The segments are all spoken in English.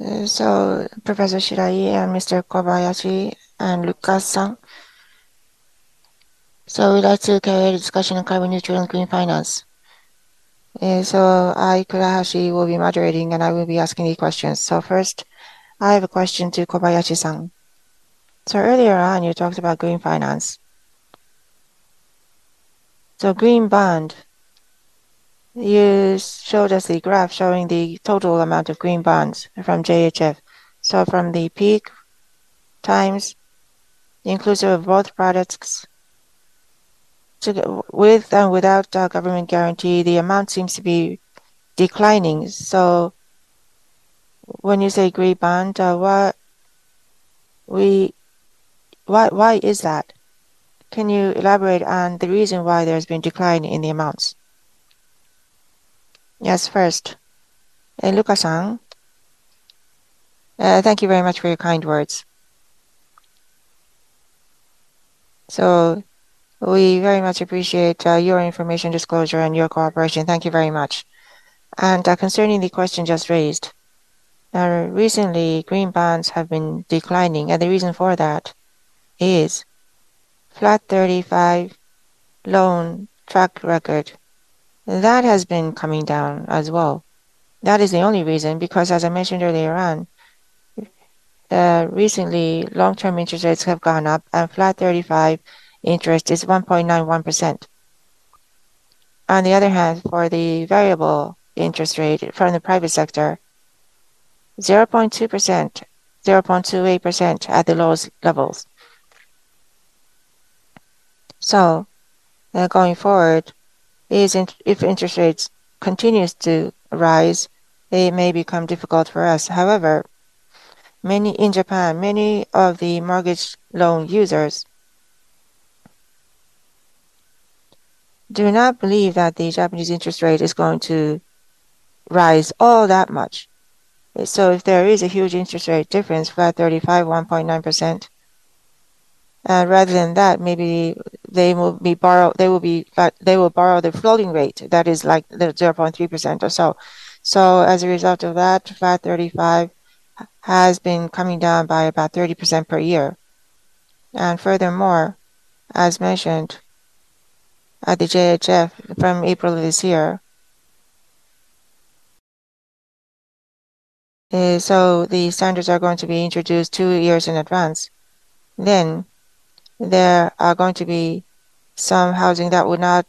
So Professor Shirai and Mr. Kobayashi and Lucas-san, so we'd like to carry out a discussion on carbon neutral and green finance. So I, Kurahashi, will be moderating and I will be asking the questions. So first, I have a question to Kobayashi-san. So earlier on, you talked about green finance. So green bond, you showed us the graph showing the total amount of green bonds from JHF. So from the peak times, inclusive of both products, to, with and without government guarantee, the amount seems to be declining. So when you say green bond, why is that? Can you elaborate on the reason why there's been decline in the amounts? Yes, first, Luca-san, thank you very much for your kind words. So we very much appreciate your information disclosure and your cooperation. Thank you very much. And concerning the question just raised, recently green bonds have been declining, and the reason for that is Flat 35 loan track record. That has been coming down as well. That is the only reason, because as I mentioned earlier on, recently long-term interest rates have gone up and Flat 35 interest is 1.91%. On the other hand, for the variable interest rate from the private sector, 0.2%, 0.28% at the lowest levels. So going forward, if interest rates continues to rise, it may become difficult for us. However, in Japan, many of the mortgage loan users do not believe that the Japanese interest rate is going to rise all that much. So if there is a huge interest rate difference, Flat 35, 1.9%, rather than that, maybe they will borrow the floating rate that is like the 0.3% or so. So as a result of that, Flat 35 has been coming down by about 30% per year. And furthermore, as mentioned at the JHF from April of this year, so the standards are going to be introduced 2 years in advance. Then there are going to be some housing that would no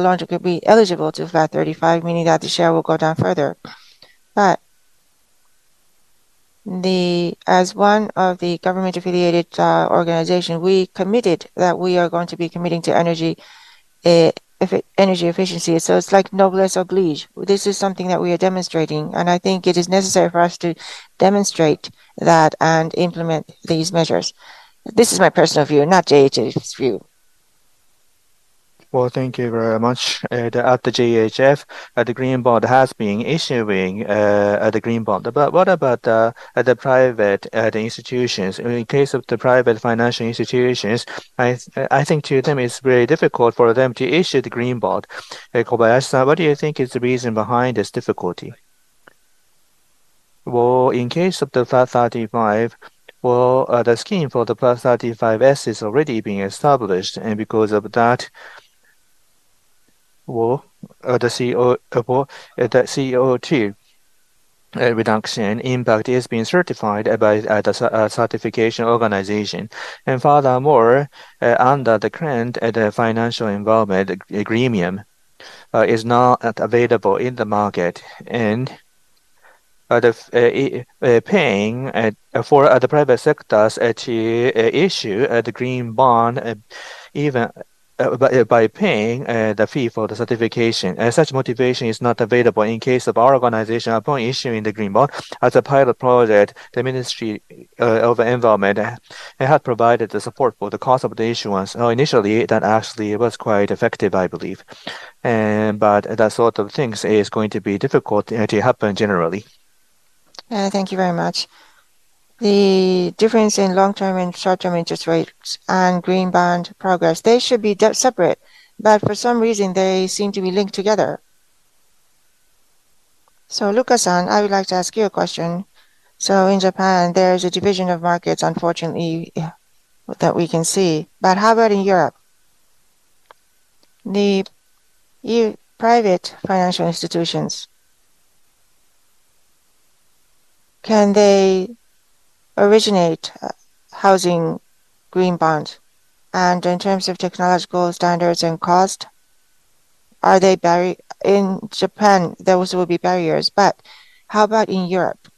longer be eligible to Flat 35, meaning that the share will go down further. But as one of the government-affiliated organization, we committed that we are going to be committing to energy efficiency. So it's like noblesse oblige. This is something that we are demonstrating, and I think it is necessary for us to demonstrate that and implement these measures. This is my personal view, not JHF's view. Well, thank you very much. At the JHF, the green bond has been issuing the green bond. But what about the private institutions? In case of the private financial institutions, I think to them it's very difficult for them to issue the green bond. Kobayashi-san, what do you think is the reason behind this difficulty? Well, in case of the Flat 35, well, the scheme for the Flat 35S is already being established, and because of that, well, the CO2 reduction impact is being certified by the certification organization. And furthermore, under the current financial involvement gremium is not available in the market, and paying for the private sectors to issue the green bond, even by paying the fee for the certification. Such motivation is not available in case of our organization. Upon issuing the green bond as a pilot project, the Ministry of Environment had provided the support for the cost of the issuance. Initially, that actually was quite effective, I believe. But that sort of things is going to be difficult to happen generally. Thank you very much. The difference in long-term and short-term interest rates and green bond progress, they should be separate, but for some reason they seem to be linked together. So Luca-san, I would like to ask you a question. So in Japan, there is a division of markets, unfortunately, that we can see. But how about in Europe? The private financial institutions, can they originate housing green bonds? And in terms of technological standards and cost, are they barriers? In Japan, there also will be barriers, but how about in Europe?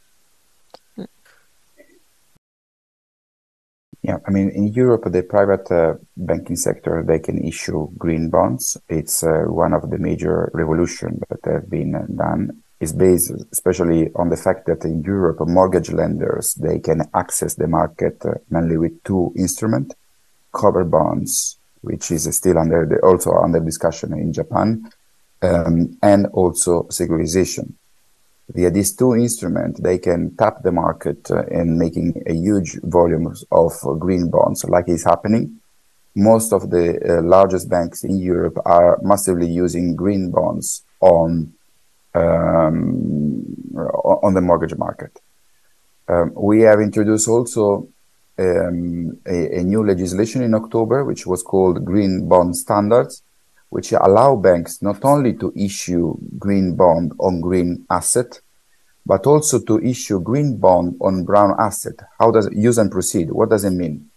Yeah, I mean, in Europe, the private banking sector, they can issue green bonds. It's one of the major revolutions that have been done. It's based especially on the fact that in Europe, mortgage lenders, they can access the market mainly with two instruments, cover bonds, which is still under the, also under discussion in Japan, and also securitization. Via these two instruments, they can tap the market and making a huge volume of green bonds, like is happening. Most of the largest banks in Europe are massively using green bonds on the mortgage market. We have introduced also a new legislation in October, which was called Green Bond Standards, which allow banks not only to issue green bond on green asset, but also to issue green bond on brown asset. How does it use and proceed? What does it mean?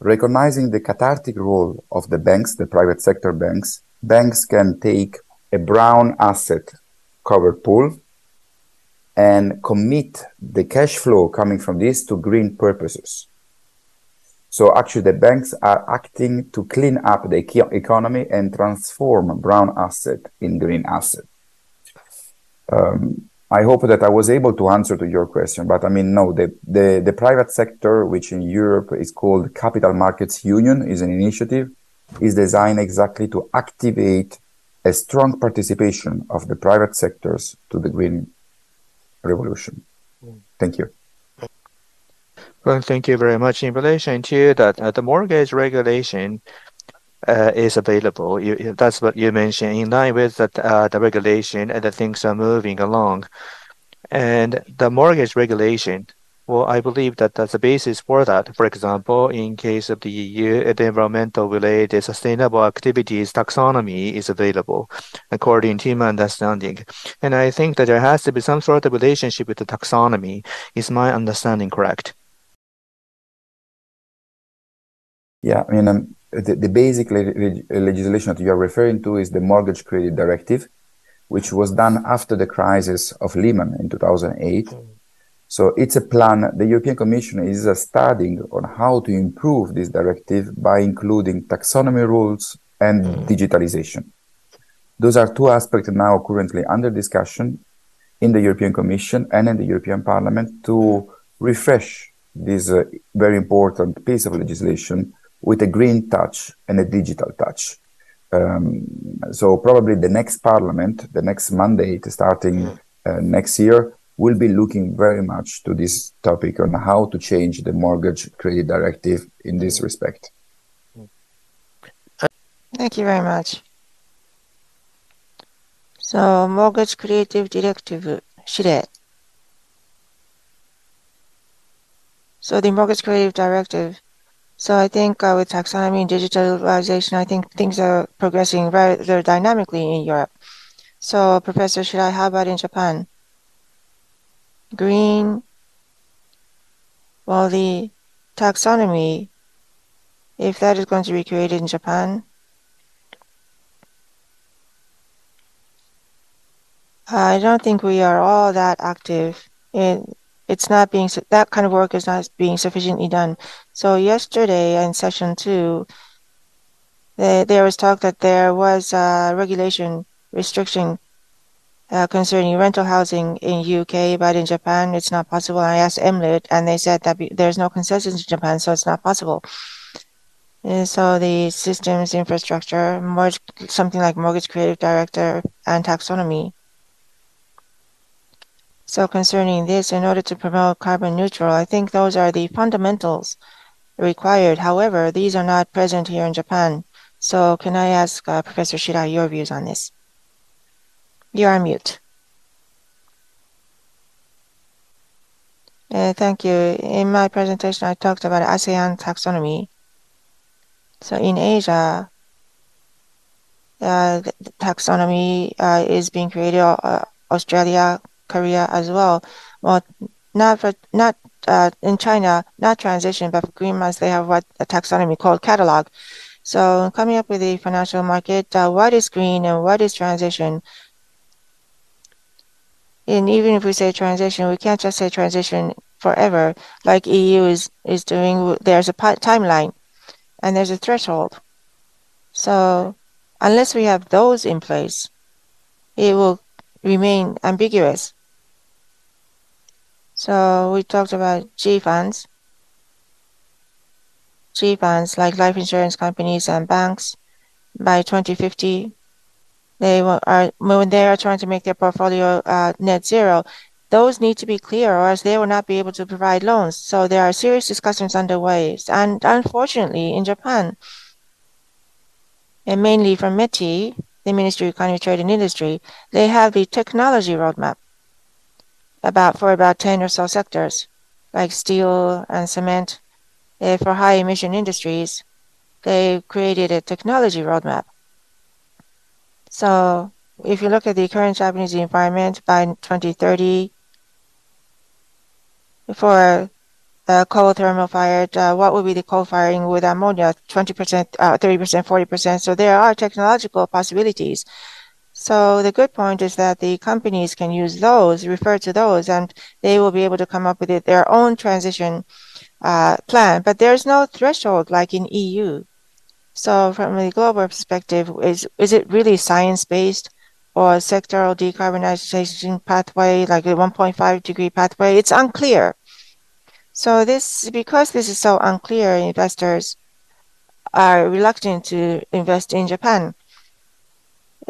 Recognizing the cathartic role of the banks, the private sector banks, banks can take a brown asset cover pool and commit the cash flow coming from this to green purposes. So actually the banks are acting to clean up the economy and transform brown asset in green asset. I hope that I was able to answer to your question, but I mean, no, the private sector, which in Europe is called Capital Markets Union, is an initiative, is designed exactly to activate a strong participation of the private sectors to the green revolution. Thank you. Well, thank you very much. In relation to that, the mortgage regulation is available. That's what you mentioned, in line with the regulation, and the things are moving along. And the mortgage regulation, well, I believe that that's the basis for that. For example, in case of the EU, the environmental-related sustainable activities taxonomy is available, according to my understanding. And I think that there has to be some sort of relationship with the taxonomy. Is my understanding correct? Yeah, I mean, the basic legislation that you are referring to is the Mortgage Credit Directive, which was done after the crisis of Lehman in 2008. So it's a plan. The European Commission is studying on how to improve this directive by including taxonomy rules and digitalization. Those are two aspects now currently under discussion in the European Commission and in the European Parliament to refresh this very important piece of legislation with a green touch and a digital touch. So probably the next parliament, the next mandate starting next year, we'll be looking very much to this topic on how to change the Mortgage Credit Directive in this respect. Thank you very much. So, Mortgage Credit Directive, Shirai. So, the Mortgage Credit Directive. So, I think with taxonomy and digitalization, I think things are progressing rather dynamically in Europe. So, Professor Shirai, how about in Japan? Green, well, the taxonomy, if that is going to be created in Japan, I don't think we are all that active. It's not being, that kind of work is not being sufficiently done. So yesterday in session 2, there was talk that there was a regulation restriction concerning rental housing in UK, but in Japan it's not possible. I asked MLIT and they said that there's no consensus in Japan, so it's not possible. And so the systems, infrastructure, something like Mortgage Creative Director and taxonomy. So concerning this, in order to promote carbon neutral, I think those are the fundamentals required. However, these are not present here in Japan. So can I ask Professor Shirai your views on this? You are mute. Thank you. In my presentation, I talked about ASEAN taxonomy. So in Asia, the taxonomy is being created, Australia, Korea as well. Well, in China, not transition, but for Greenpeace, they have what a taxonomy called catalog. So coming up with the financial market, what is green and what is transition? And even if we say transition, we can't just say transition forever. Like EU is doing, there's a timeline and there's a threshold. So unless we have those in place, it will remain ambiguous. So we talked about G funds like life insurance companies and banks. By 2050, when they are trying to make their portfolio net zero, those need to be clear, or else they will not be able to provide loans. So there are serious discussions underway, and unfortunately, in Japan, and mainly from METI, the Ministry of Economy, Trade and Industry, they have the technology roadmap for about 10 or so sectors, like steel and cement. For high emission industries, they created a technology roadmap. So if you look at the current Japanese environment, by 2030, for coal thermal-fired, what would be the coal firing with ammonia? 20%, 30%, 40%. So there are technological possibilities. So the good point is that the companies can use those, refer to those, and they will be able to come up with their own transition plan. But there's no threshold like in EU. So from the global perspective, is it really science-based or sectoral decarbonization pathway, like the 1.5-degree pathway? It's unclear. So because this is so unclear, investors are reluctant to invest in Japan.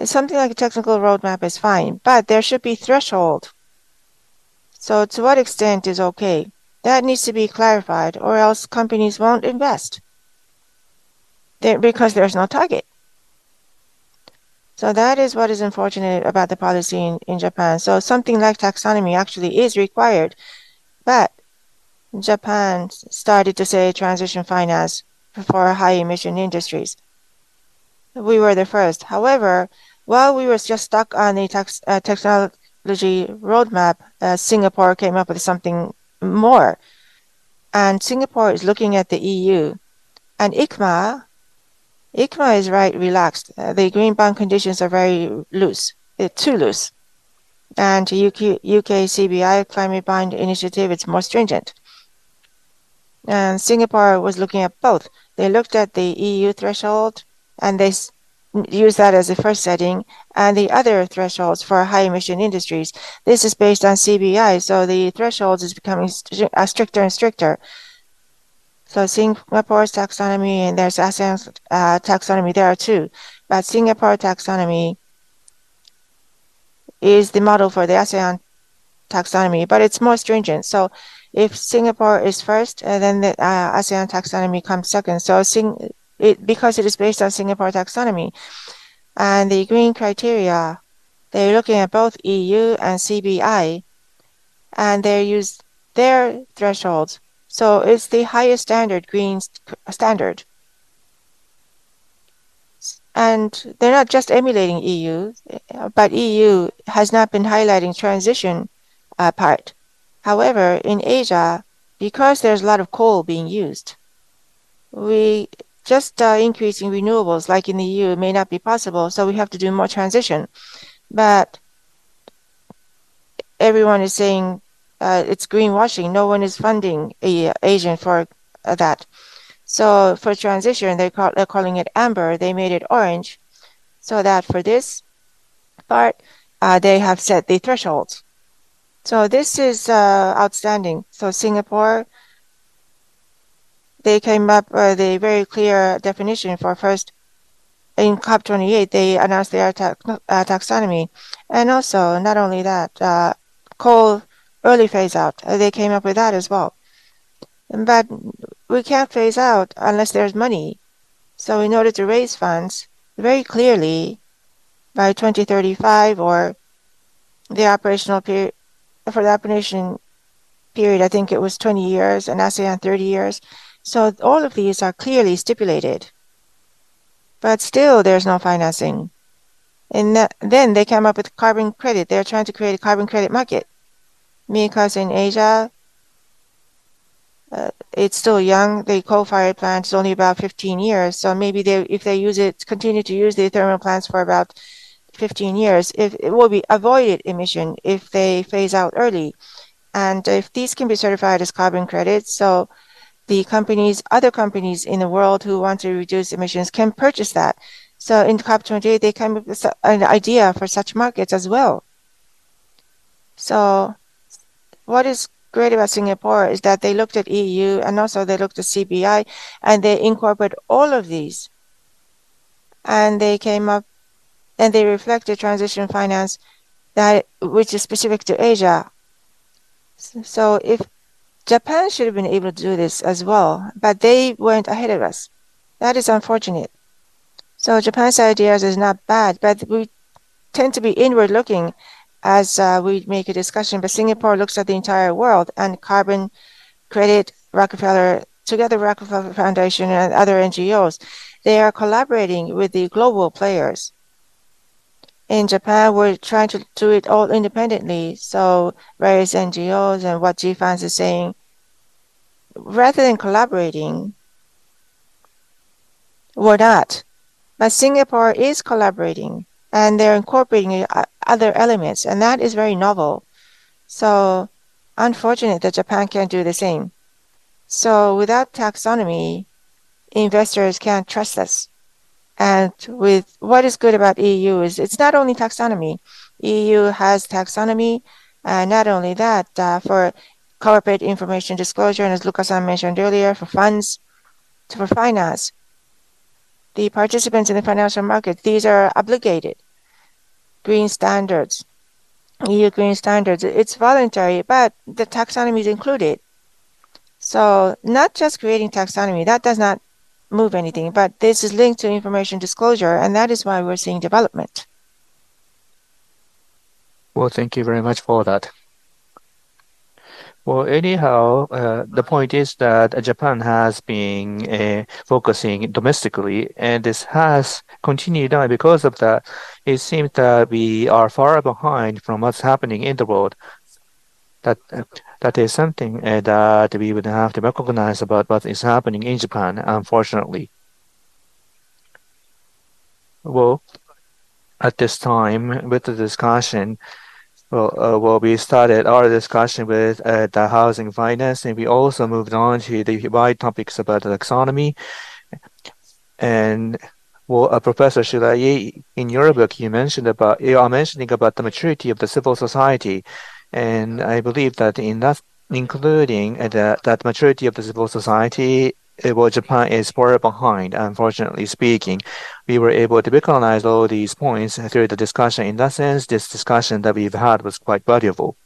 Something like a technical roadmap is fine, but there should be threshold. So to what extent is okay? That needs to be clarified, or else companies won't invest because there's no target. So that is what is unfortunate about the policy in Japan. So something like taxonomy actually is required, but Japan started to say transition finance for high emission industries. We were the first. However, while we were just stuck on the technology roadmap, Singapore came up with something more. And Singapore is looking at the EU. And ICMA is relaxed. The green bond conditions are very loose, too loose. And UK CBI, Climate Bond Initiative, it's more stringent. And Singapore was looking at both. They looked at the EU threshold, and they use that as the first setting, and the other thresholds for high-emission industries. This is based on CBI, so the thresholds is becoming stricter and stricter. So Singapore's taxonomy, and there's ASEAN's taxonomy, there are two. But Singapore taxonomy is the model for the ASEAN taxonomy, but it's more stringent. So if Singapore is first, then the ASEAN taxonomy comes second. So because it is based on Singapore taxonomy. And the green criteria, they're looking at both EU and CBI, and they use their thresholds. So it's the highest standard, green standard. And they're not just emulating EU, but EU has not been highlighting transition part. However, in Asia, because there's a lot of coal being used, increasing renewables, like in the EU, may not be possible, so we have to do more transition. But everyone is saying it's greenwashing. No one is funding Asian for that. So for transition, they're calling it amber. They made it orange, so that for this part, they have set the thresholds. So this is outstanding. So Singapore, they came up with a very clear definition for first. In COP28, they announced their taxonomy. And also, not only that, coal early phase out, they came up with that as well. But we can't phase out unless there's money. So in order to raise funds, very clearly, by 2035 or the operational period, for the operation period, I think it was 20 years, and ASEAN 30 years. So all of these are clearly stipulated. But still, there's no financing. And then they came up with carbon credit. They're trying to create a carbon credit market. Because in Asia, it's still young. The coal-fired plant is only about 15 years. So maybe if they continue to use the thermal plants for about 15 years, if it will be avoided emission if they phase out early. And if these can be certified as carbon credits, so the companies, other companies in the world who want to reduce emissions can purchase that. So in COP28, they came up with an idea for such markets as well. So what is great about Singapore is that they looked at EU and also they looked at CBI and they incorporate all of these. And they came up and they reflected transition finance which is specific to Asia. So if Japan should have been able to do this as well, but they weren't ahead of us. That is unfortunate. So Japan's ideas is not bad, but we tend to be inward looking as we make a discussion. But Singapore looks at the entire world and carbon credit, Rockefeller, together with Rockefeller Foundation and other NGOs, they are collaborating with the global players. In Japan, we're trying to do it all independently. So various NGOs and what GFANS is saying, rather than collaborating, we're not. But Singapore is collaborating and they're incorporating other elements, and that is very novel. So unfortunate that Japan can't do the same. So without taxonomy, investors can't trust us. And with what is good about EU is it's not only taxonomy. EU has taxonomy, and not only that, for corporate information disclosure, and as Luca-san mentioned earlier, for funds, for finance. The participants in the financial market, these are obligated. Green standards, EU green standards, it's voluntary, but the taxonomy is included. So not just creating taxonomy, that does not move anything, but this is linked to information disclosure, and that is why we're seeing development. Well, thank you very much for that. Well, anyhow, the point is that Japan has been focusing domestically, and this has continued on. Because of that, it seems that we are far behind from what's happening in the world. That is something that we would have to recognize about what is happening in Japan, unfortunately. Well, at this time, with the discussion, we started our discussion with the housing finance, and we also moved on to the wide topics about taxonomy. And Professor Shirai, in your book, you are mentioning about the maturity of the civil society. And I believe that in that, including that maturity of the civil society, Japan is far behind, unfortunately speaking. We were able to recognize all these points through the discussion. In that sense, this discussion that we've had was quite valuable.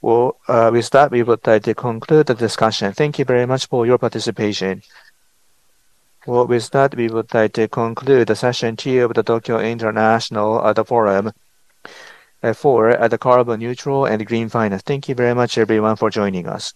Well, with that, we would like to conclude the discussion. Thank you very much for your participation. Well, with that, we would like to conclude the session 2 of the Tokyo International Forum. For the carbon neutral and green finance. Thank you very much, everyone, for joining us.